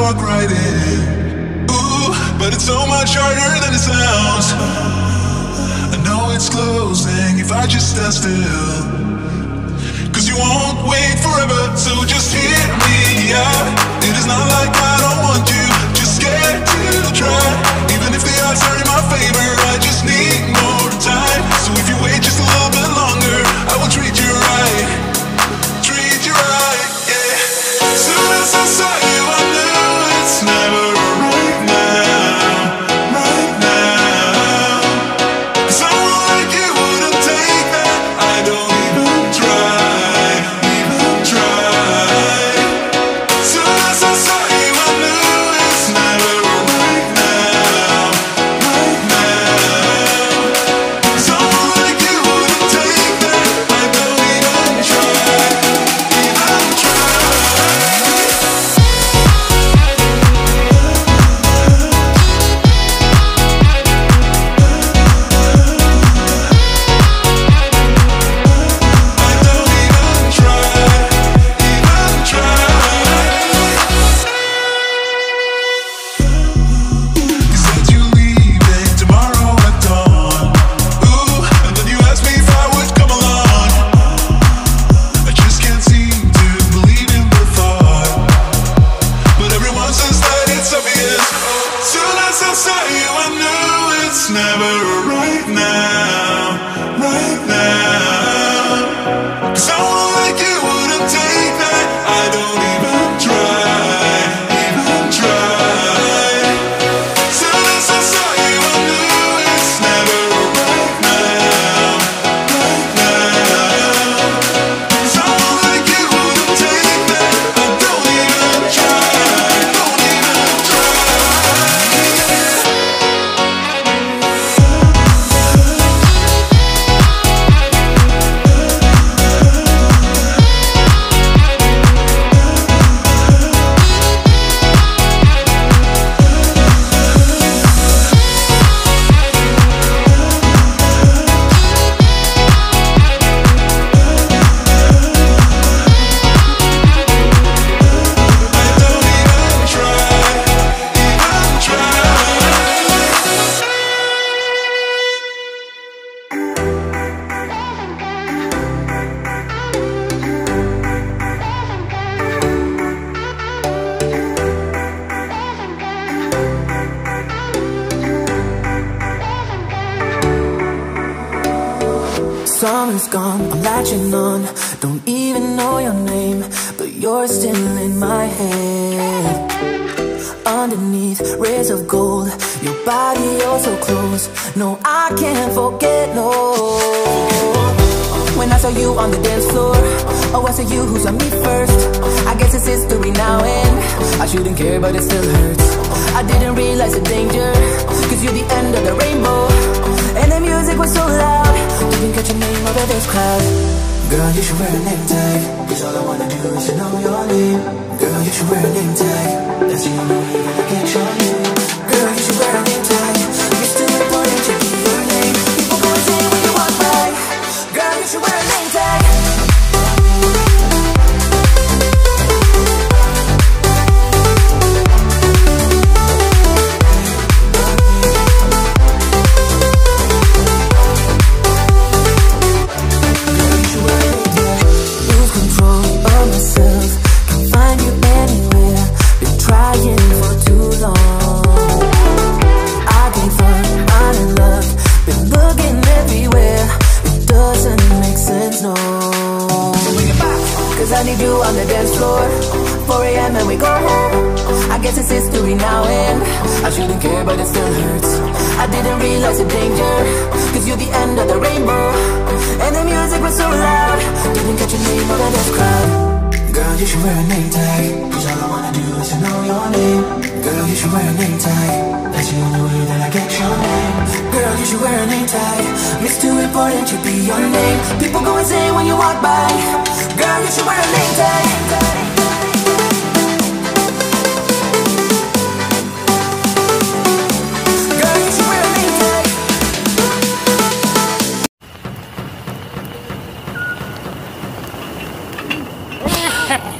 walk right in. Ooh, but it's so much harder than it sounds. I know it's closing if I just stand still, 'cause you won't wait forever, so just hit me up. It is not like I don't want you, just scared to try. Even if the odds are in my favor, I just need more time. So if you wait just a little bit longer, I will treat you right. Summer's gone, I'm latching on. Don't even know your name, but you're still in my head. Underneath rays of gold, your body, you're so close. No, I can't forget, no. When I saw you on the dance floor, oh, I saw you who saw me first. I guess it's history now and I shouldn't care, but it still hurts. I didn't realize the danger, 'cause you're the end of the rainbow. And the music was so loud, didn't catch your name over this crowd. Girl, you should wear a name tag, 'cause all I wanna do is to know your name. Girl, you should wear a name tag, that's the only way that I can show you. Girl, you should wear a name tag, it's too important to be your name. People go and say when you walk by, girl, you should wear a name tag. Ha!